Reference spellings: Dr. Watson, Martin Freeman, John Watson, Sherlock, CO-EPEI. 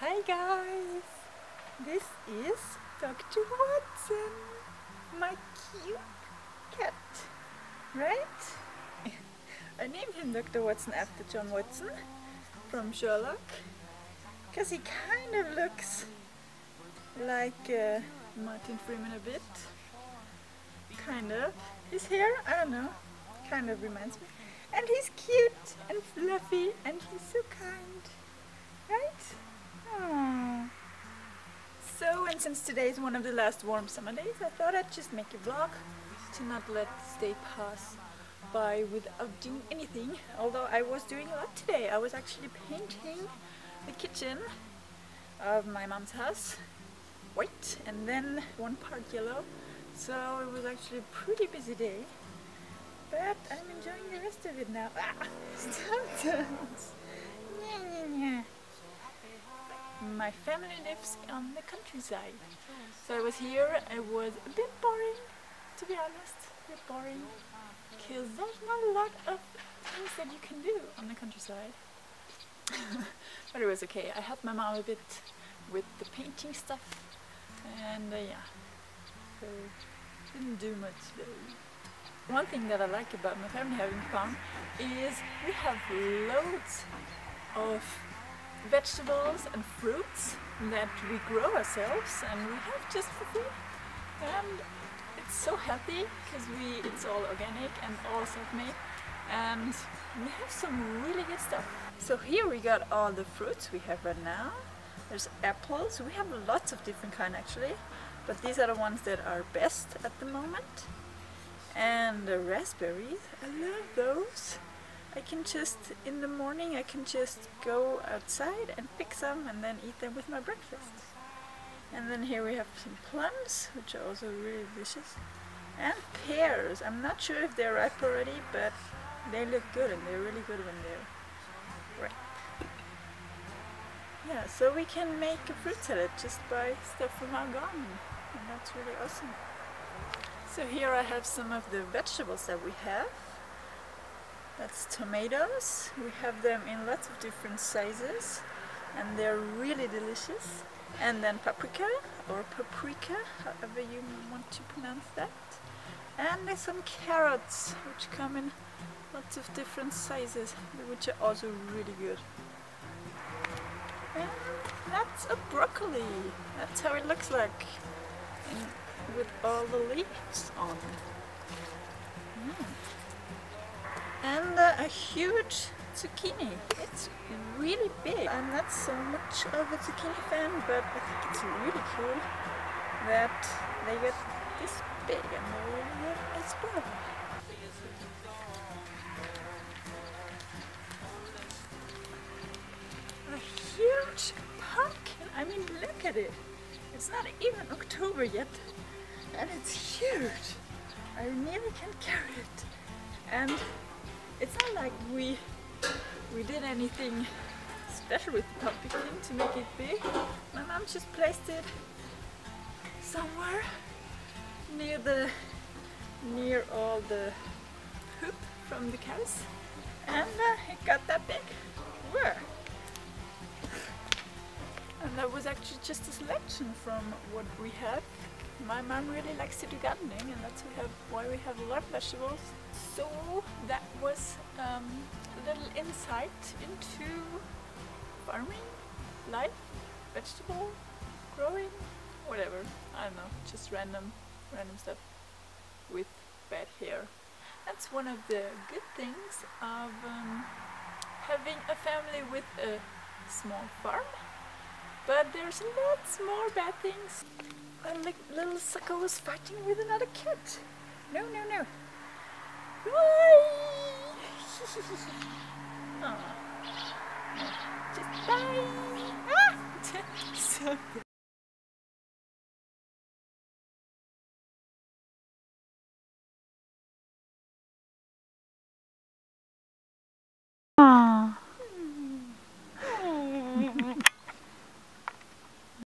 Hi guys, this is Dr. Watson, my cute cat, right? I named him Dr. Watson after John Watson from Sherlock because he kind of looks like Martin Freeman a bit, kind of. His hair, I don't know, kind of reminds me. And he's cute and fluffy and he's so kind, right? Aww. So, and since today is one of the last warm summer days, I thought I'd just make a vlog to not let this day pass by without doing anything. Although I was doing a lot today. I was actually painting the kitchen of my mom's house white and then one part yellow. So it was actually a pretty busy day. But I'm enjoying the rest of it now. Ah! Stop. My family lives on the countryside. So I was here, it was a bit boring, to be honest. A bit boring. Because there's not a lot of things that you can do on the countryside. But it was okay. I helped my mom a bit with the painting stuff. And yeah. So didn't do much though. One thing that I like about my family having farm is we have loads of vegetables and fruits that we grow ourselves and we have just for food. And it's so healthy because it's all organic and all self-made, and we have some really good stuff. So here we got all the fruits we have right now. There's apples. We have lots of different kind actually, but these are the ones that are best at the moment. And the raspberries, I love those. I can just, in the morning, I can just go outside and pick some and then eat them with my breakfast. And then here we have some plums, which are also really delicious. And pears. I'm not sure if they're ripe already, but they look good and they're really good when they're ripe. Yeah, so we can make a fruit salad just by stuff from our garden. And that's really awesome. So here I have some of the vegetables that we have. That's tomatoes. We have them in lots of different sizes and they're really delicious. And then paprika or paprika, however you want to pronounce that. And there's some carrots which come in lots of different sizes, which are also really good. And that's a broccoli. That's how it looks like. With all the leaves on. And a huge zucchini. It's really big. I'm not so much of a zucchini fan, but I think it's really cool that they get this big and they're really good as well. A huge pumpkin. I mean, look at it. It's not even October yet. And it's huge! I nearly can carry it. And it's not like we did anything special with the pumpkin to make it big. My mom just placed it somewhere near all the poop from the cows, and it got that big. Whoa. And that was actually just a selection from what we have. My mom really likes to do gardening, and that's why we have a lot of vegetables. So that was a little insight into farming, life, vegetable, growing, whatever. I don't know, just random stuff with bad hair. That's one of the good things of having a family with a small farm. But there's lots more bad things. A little sucker was fighting with another cat. No, no, no. Bye! Aww. Just bye! Ah! So good.